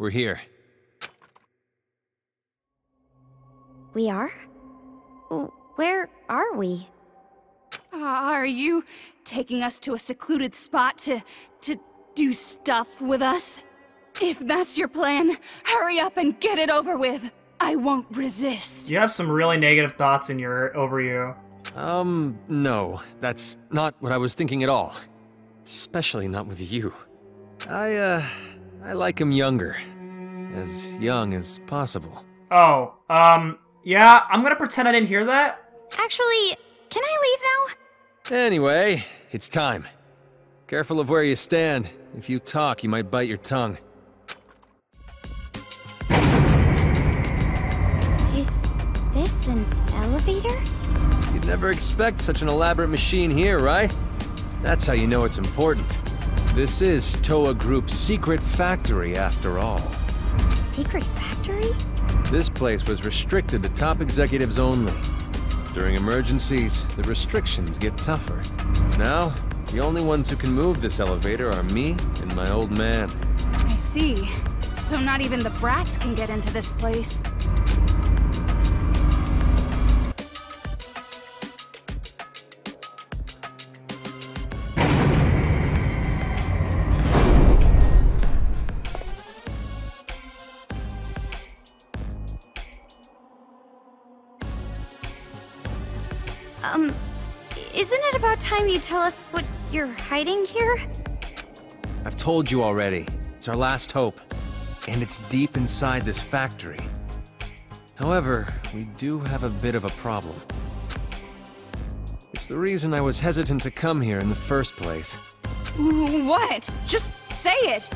We're here. We are? Where are we? Are you taking us to a secluded spot to do stuff with us? If that's your plan, hurry up and get it over with. I won't resist. You have some really negative thoughts in your over you. No, that's not what I was thinking at all. Especially not with you. I like him younger. As young as possible. Oh, yeah, I'm gonna pretend I didn't hear that. Actually, can I leave now? Anyway, it's time. Careful of where you stand. If you talk, you might bite your tongue. Is this an elevator? You'd never expect such an elaborate machine here, right? That's how you know it's important. This is Towa Group's secret factory, after all. Secret factory? This place was restricted to top executives only. During emergencies, the restrictions get tougher. Now, the only ones who can move this elevator are me and my old man. I see. So not even the brats can get into this place. Isn't it about time you tell us what you're hiding here? I've told you already. It's our last hope. And it's deep inside this factory. However, we do have a bit of a problem. It's the reason I was hesitant to come here in the first place. What? Just say it!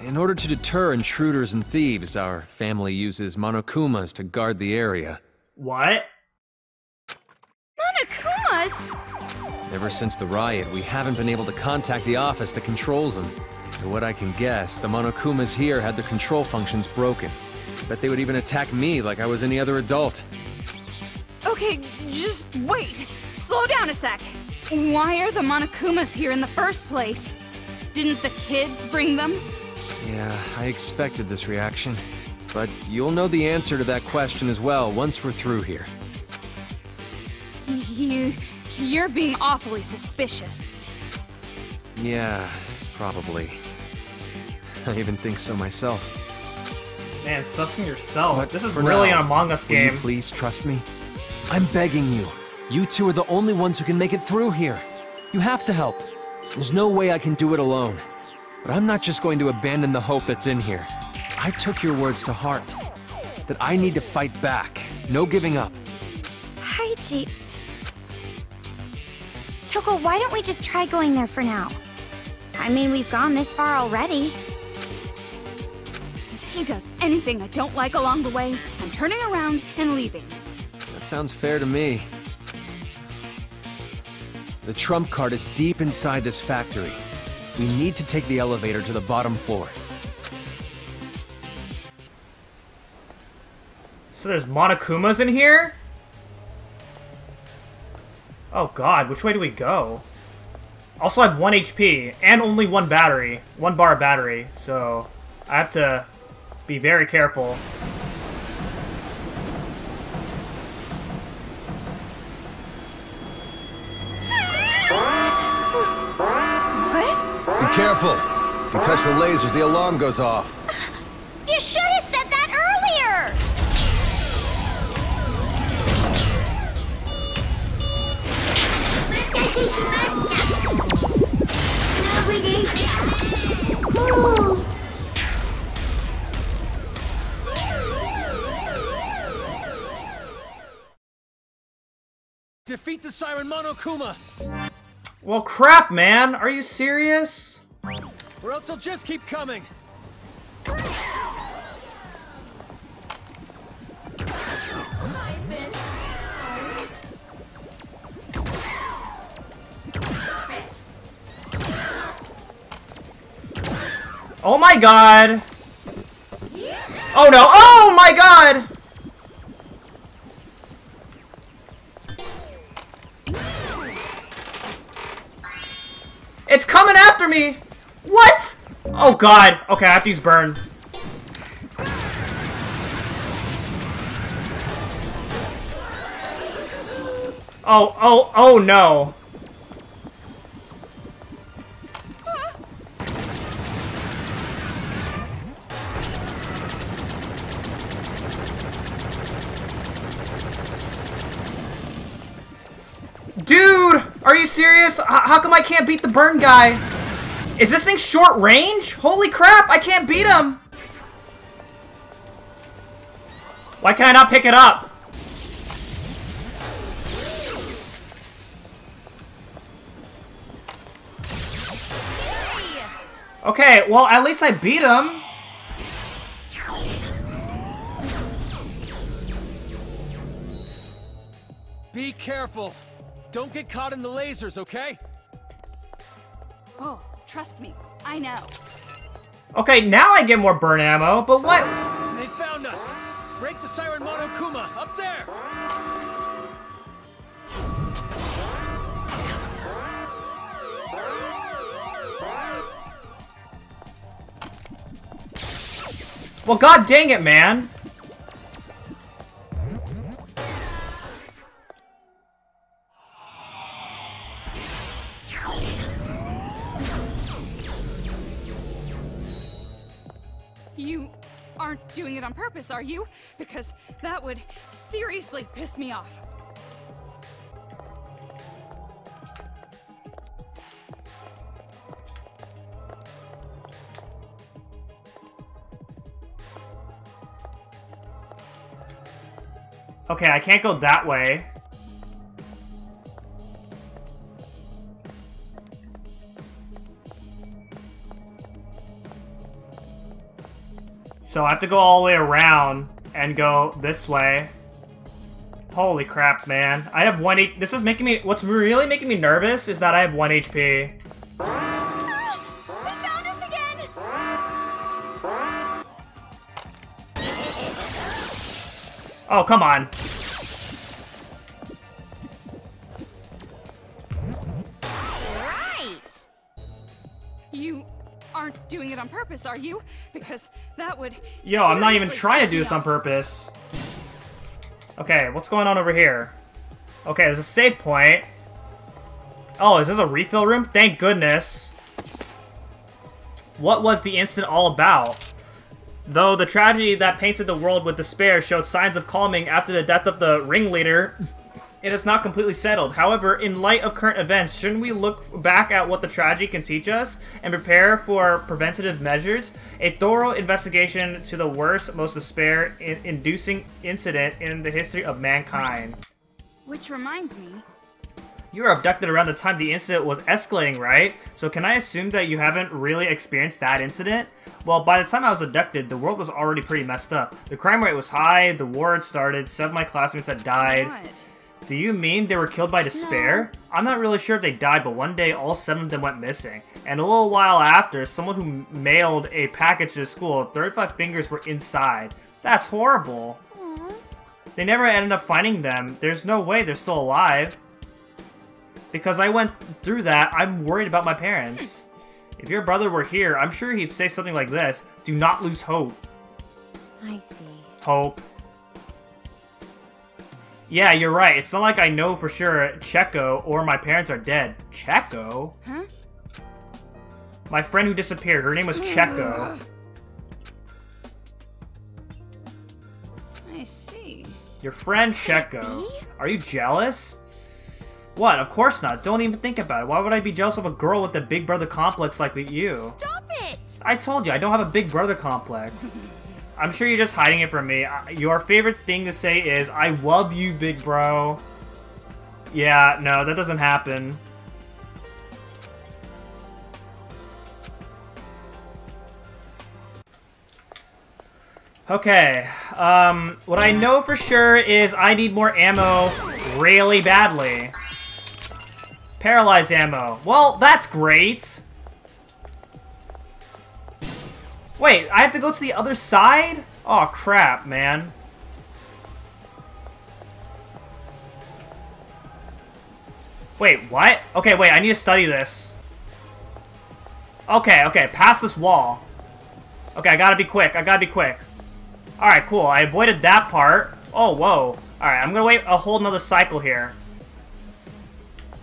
In order to deter intruders and thieves, our family uses Monokumas to guard the area. What? Monokumas? Ever since the riot, we haven't been able to contact the office that controls them. To what I can guess, the Monokumas here had their control functions broken. Bet they would even attack me like I was any other adult. Okay, just wait. Slow down a sec. Why are the Monokumas here in the first place? Didn't the kids bring them? Yeah, I expected this reaction. But you'll know the answer to that question as well once we're through here. You're being awfully suspicious. Yeah, probably. I even think so myself. Man, sussing yourself. But this is really an Among Us game. Will you please trust me? I'm begging you. You two are the only ones who can make it through here. You have to help. There's no way I can do it alone. But I'm not just going to abandon the hope that's in here. I took your words to heart. That I need to fight back. No giving up. Haichi... Toko, why don't we just try going there for now? I mean, we've gone this far already. If he does anything I don't like along the way, I'm turning around and leaving. That sounds fair to me. The trump card is deep inside this factory. We need to take the elevator to the bottom floor. So there's Monokumas in here? Oh god, which way do we go? Also, I have 1 HP, and only 1 battery. 1 bar of battery, so... I have to be very careful. What? Be careful! If you touch the lasers, the alarm goes off. You should have said that earlier! Defeat the Siren Monokuma. Well, crap, man. Are you serious? Or else they'll just keep coming. Oh my god! Oh no! Oh my god! It's coming after me! What?! Oh god! Okay, I have to use burn. Oh no! Dude! Are you serious? How come I can't beat the burn guy? Is this thing short range? Holy crap, I can't beat him! Why can I not pick it up? Okay, well, at least I beat him. Be careful. Don't get caught in the lasers, okay? Oh, trust me. I know. Okay, now I get more burn ammo, but what? They found us. Break the siren Monokuma up there. Well, god dang it, man. You aren't doing it on purpose, are you? Because that would seriously piss me off. Okay, I can't go that way. So I have to go all the way around and go this way. Holy crap, man. I have one... This is making me... What's really making me nervous is that I have 1 HP. Oh, come on. Right. You aren't doing it on purpose, are you? Because that would... Yo, I'm not even trying to do this on purpose. Okay, what's going on over here? Okay, there's a save point. Oh, is this a refill room? Thank goodness. What was the incident all about? Though the tragedy that painted the world with despair showed signs of calming after the death of the ringleader, it is not completely settled. However, in light of current events, shouldn't we look back at what the tragedy can teach us and prepare for preventative measures? A thorough investigation to the worst, most despair-inducing incident in the history of mankind. Which reminds me... You were abducted around the time the incident was escalating, right? So can I assume that you haven't really experienced that incident? Well, by the time I was abducted, the world was already pretty messed up. The crime rate was high, the war had started, 7 of my classmates had died. What? Do you mean they were killed by despair? No. I'm not really sure if they died, but one day all 7 of them went missing. And a little while after, someone who mailed a package to the school, 35 fingers were inside. That's horrible. Aww. They never ended up finding them. There's no way they're still alive. Because I went through that, I'm worried about my parents. If your brother were here, I'm sure he'd say something like this. Do not lose hope. I see. Hope. Yeah, you're right. It's not like I know for sure Checo or my parents are dead. Checo? Huh? My friend who disappeared, her name was Checo. I see. Your friend Checo. Are you jealous? What? Of course not. Don't even think about it. Why would I be jealous of a girl with a big brother complex like you? Stop it! I told you, I don't have a big brother complex. I'm sure you're just hiding it from me. Your favorite thing to say is, I love you, big bro. Yeah, no, that doesn't happen. Okay, what I know for sure is I need more ammo really badly. Paralyzed ammo. Well, that's great. Wait, I have to go to the other side? Oh, crap, man. Wait, what? Okay, wait, I need to study this. Okay, okay, past this wall. Okay, I gotta be quick, I gotta be quick. Alright, cool, I avoided that part. Oh, whoa. Alright, I'm gonna wait a whole nother cycle here.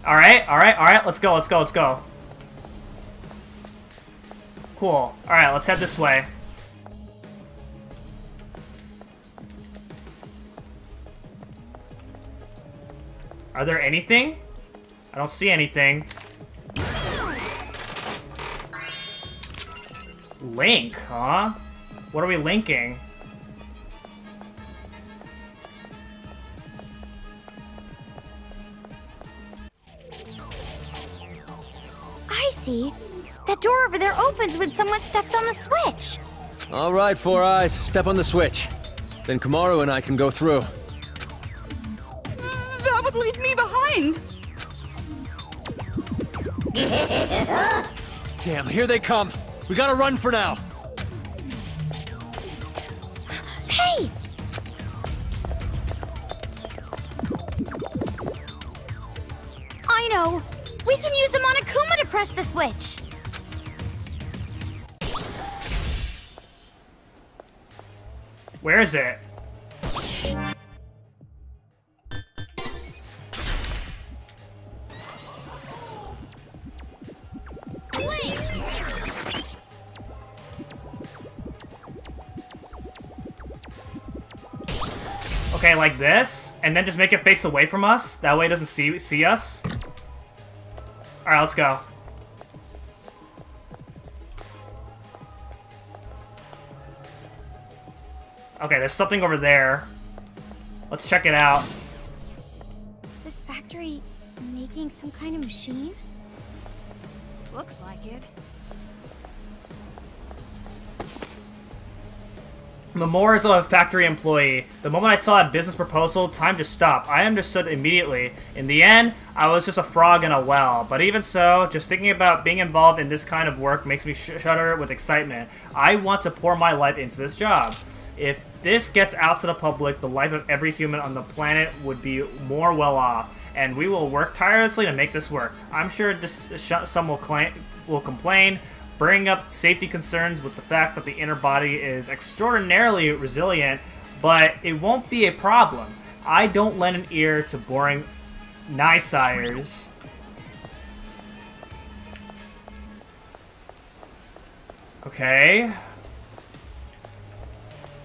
Alright, alright, alright. Let's go, let's go, let's go. Cool. Alright, let's head this way. Are there anything? I don't see anything. Link, huh? What are we linking? I see. That door over there opens when someone steps on the switch. All right, Four Eyes, step on the switch. Then Komaru and I can go through. That would leave me behind. Damn, here they come. We gotta run for now. Hey! I know. We can use the Monokuma to press the switch. Where is it? Okay, like this, and then just make it face away from us. That way it doesn't see us. All right, let's go. Okay, there's something over there. Let's check it out. Is this factory making some kind of machine? Looks like it. Memora is a factory employee. The moment I saw a business proposal, time to stop. I understood immediately. In the end, I was just a frog in a well. But even so, just thinking about being involved in this kind of work makes me shudder with excitement. I want to pour my life into this job. If this gets out to the public, the life of every human on the planet would be more well off. And we will work tirelessly to make this work. I'm sure some will complain, bringing up safety concerns with the fact that the inner body is extraordinarily resilient, but it won't be a problem. I don't lend an ear to boring naysayers. Okay.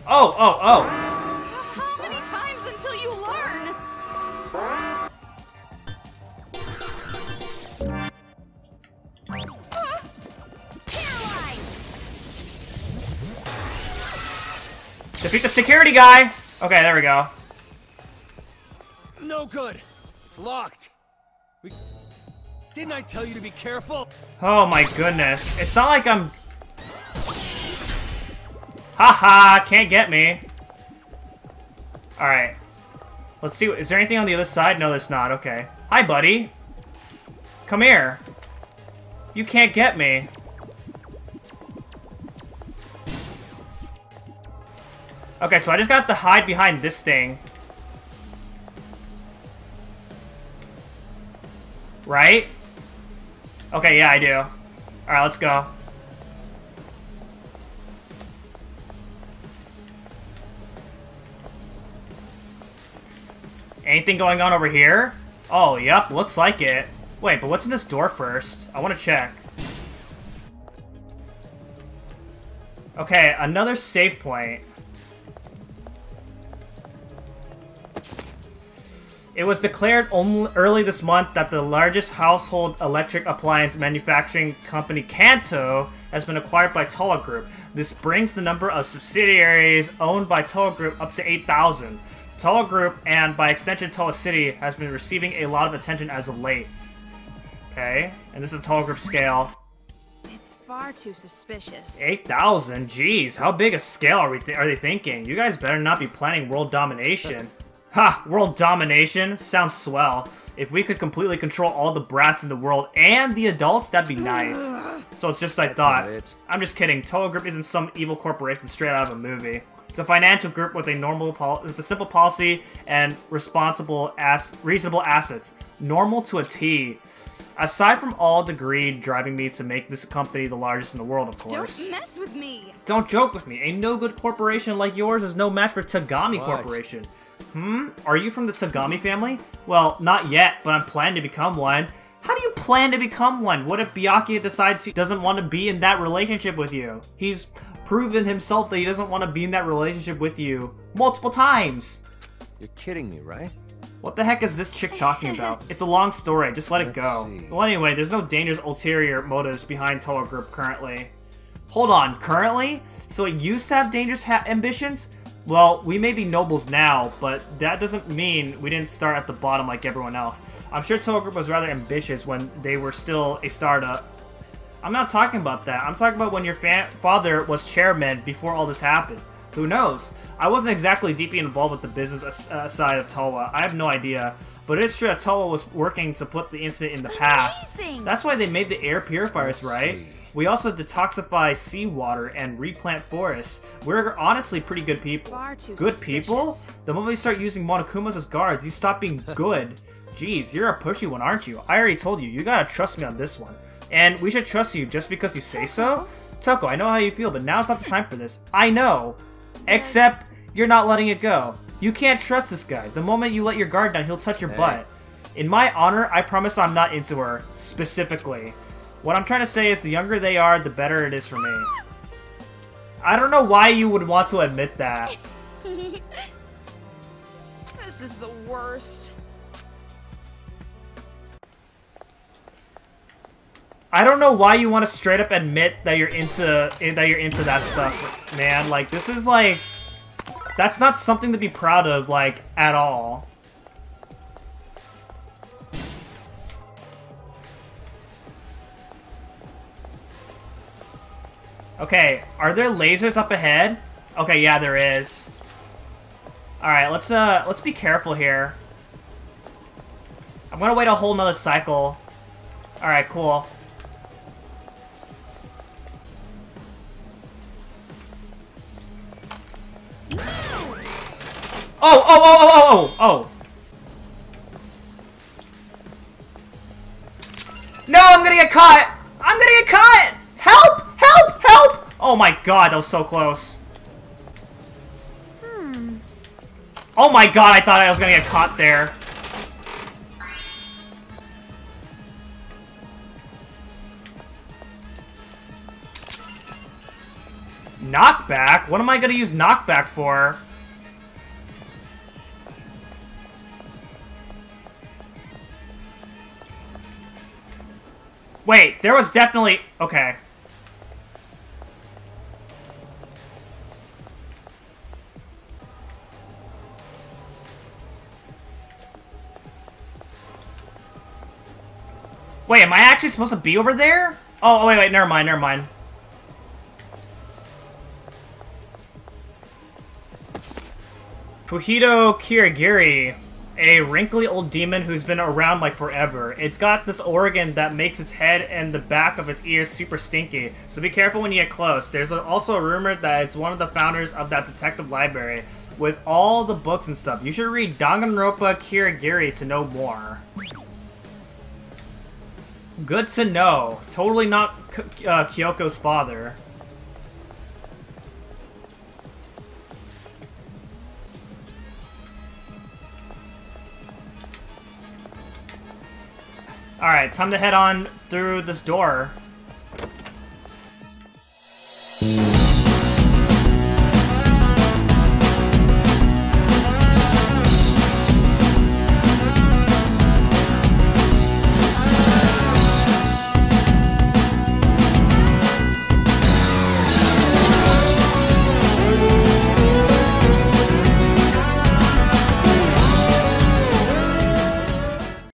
Oh, oh, oh! How many times until you learn? Defeat the security guy! Okay, there we go. No good. It's locked. Didn't I tell you to be careful? Oh my goodness. It's not like I'm... Haha, can't get me. Alright. Let's see, is there anything on the other side? No, there's not. Okay. Hi, buddy. Come here. You can't get me. Okay, so I just got to hide behind this thing. Right? Okay, yeah, I do. Alright, let's go. Anything going on over here? Oh, yep, looks like it. Wait, but what's in this door first? I want to check. Okay, another save point. It was declared early this month that the largest household electric appliance manufacturing company, Kanto, has been acquired by Towa Group. This brings the number of subsidiaries owned by Towa Group up to 8,000. Towa Group, and by extension Towa City, has been receiving a lot of attention as of late. Okay, and this is the Towa Group scale. It's far too suspicious. 8,000? Jeez, how big a scale are they thinking? You guys better not be planning world domination. Ha! World domination? Sounds swell. If we could completely control all the brats in the world and the adults, that'd be nice. So it's just I thought. I'm just kidding. Towa Group isn't some evil corporation straight out of a movie. It's a financial group with a simple policy and reasonable assets. Normal to a T. Aside from all the greed driving me to make this company the largest in the world, of course. Don't mess with me! Don't joke with me. A no-good corporation like yours is no match for Togami Corporation. Hmm? Are you from the Togami family? Well, not yet, but I'm planning to become one. How do you plan to become one? What if Byakuya decides he doesn't want to be in that relationship with you? He's proven himself that he doesn't want to be in that relationship with you multiple times. You're kidding me, right? What the heck is this chick talking about? It's a long story, just let it go. See. Well, anyway, there's no dangerous ulterior motives behind Towa Group currently. Hold on, currently? So it used to have dangerous ambitions? Well, we may be nobles now, but that doesn't mean we didn't start at the bottom like everyone else. I'm sure Towa Group was rather ambitious when they were still a startup. I'm not talking about that. I'm talking about when your father was chairman before all this happened. Who knows? I wasn't exactly deeply involved with the business side of Towa. I have no idea. But it's true that Towa was working to put the incident in the past. Amazing. That's why they made the air purifiers, right? We also detoxify seawater and replant forests. We're honestly pretty good people. Good people? The moment we start using Monokumas as guards, you stop being good. Jeez, you're a pushy one, aren't you? I already told you, you gotta trust me on this one. And we should trust you just because you say so? Toko, I know how you feel, but now's not the time for this. I know! Except, you're not letting it go. You can't trust this guy. The moment you let your guard down, he'll touch your butt. In my honor, I promise I'm not into her, specifically. What I'm trying to say is the younger they are, the better it is for me. I don't know why you would want to admit that. This is the worst. I don't know why you want to straight up admit that you're into that stuff, man. Like, this is like, that's not something to be proud of, like, at all. Okay, are there lasers up ahead? Okay, yeah, there is. Alright, let's be careful here. I'm gonna wait a whole nother cycle. Alright, cool. Oh! No, I'm gonna get caught! I'm gonna get caught! Help! Help! Help! Oh my god, that was so close. Oh my god, I thought I was gonna get caught there. Knockback? What am I gonna use knockback for? Wait, there was definitely... Okay. Wait, am I actually supposed to be over there? Oh, wait, never mind. Fuhito Kirigiri, a wrinkly old demon who's been around like forever. It's got this organ that makes its head and the back of its ears super stinky, so be careful when you get close. There's also a rumor that it's one of the founders of that detective library with all the books and stuff. You should read Danganronpa Kirigiri to know more. Good to know. Totally not Kyoko's father. Alright, time to head on through this door.